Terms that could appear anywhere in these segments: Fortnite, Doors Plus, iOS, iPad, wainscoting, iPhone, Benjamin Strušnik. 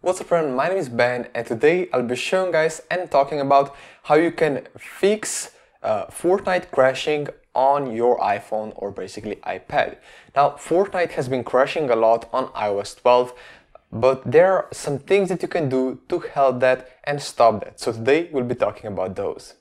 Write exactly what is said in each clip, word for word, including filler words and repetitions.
What's up everyone, my name is Ben and today I'll be showing guys and talking about how you can fix uh, Fortnite crashing on your iPhone or basically iPad. Now Fortnite has been crashing a lot on i O S twelve, but there are some things that you can do to help that and stop that. So today we'll be talking about those.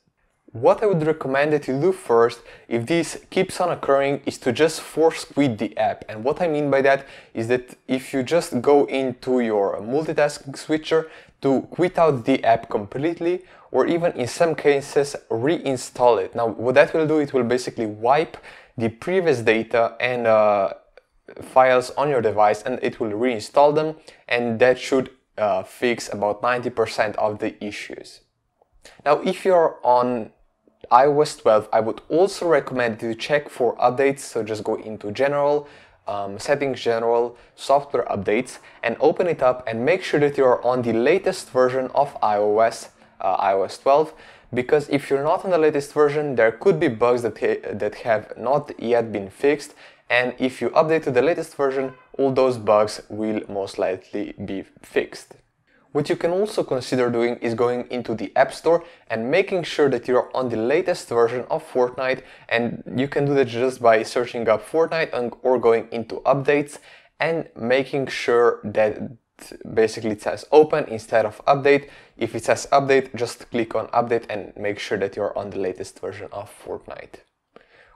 What I would recommend that you do first, if this keeps on occurring, is to just force quit the app. And what I mean by that is that if you just go into your multitasking switcher to quit out the app completely, or even in some cases reinstall it. Now what that will do, it will basically wipe the previous data and uh, files on your device and it will reinstall them, and that should uh, fix about ninety percent of the issues. Now if you're on i O S twelve, I would also recommend you check for updates, so just go into general, um, settings, general, software updates, and open it up and make sure that you're on the latest version of iOS, uh, i O S twelve, because if you're not on the latest version, there could be bugs that, ha that have not yet been fixed, and if you update to the latest version, all those bugs will most likely be fixed. What you can also consider doing is going into the App Store and making sure that you're on the latest version of Fortnite, and you can do that just by searching up Fortnite and, or going into updates and making sure that basically it says open instead of update. If it says update, just click on update and make sure that you're on the latest version of Fortnite.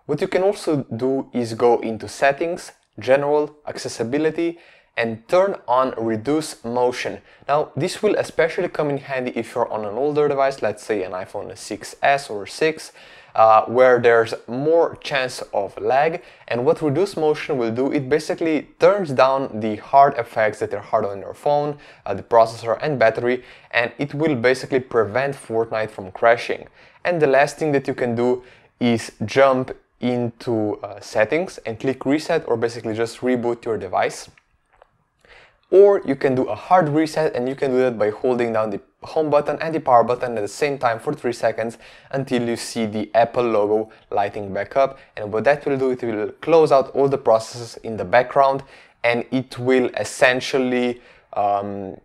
What you can also do is go into settings, general, accessibility, and turn on reduce motion. Now this will especially come in handy if you're on an older device, let's say an iPhone six S or six, uh, where there's more chance of lag. And what reduce motion will do, it basically turns down the hard effects that are hard on your phone, uh, the processor and battery, and it will basically prevent Fortnite from crashing. And the last thing that you can do is jump into uh, settings and click reset, or basically just reboot your device. Or you can do a hard reset, and you can do that by holding down the home button and the power button at the same time for three seconds until you see the Apple logo lighting back up. And what that will do, it will close out all the processes in the background, and it will essentially um,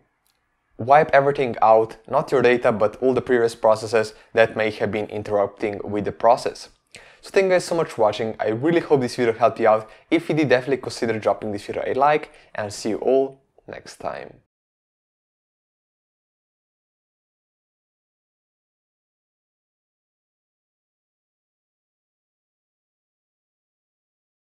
wipe everything out, not your data, but all the previous processes that may have been interrupting with the process. So thank you guys so much for watching. I really hope this video helped you out. If you did, definitely consider dropping this video a like, and I'll see you all next time.